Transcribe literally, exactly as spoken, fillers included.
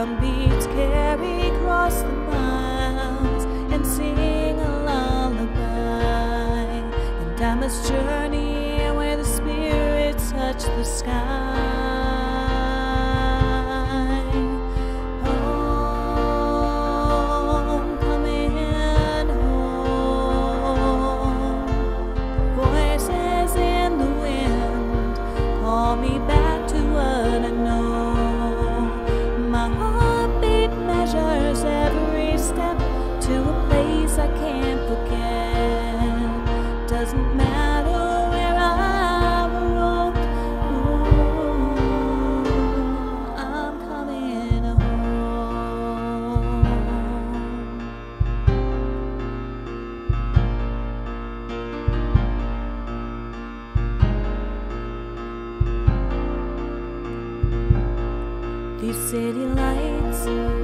Drumbeats carry across the miles and sing a lullaby. And I must journey where the spirits touch the sky. Home, coming home. Voices in the wind call me back to what I know. I can't forget. Doesn't matter where I roam. Ooh, I'm coming home. These city lights.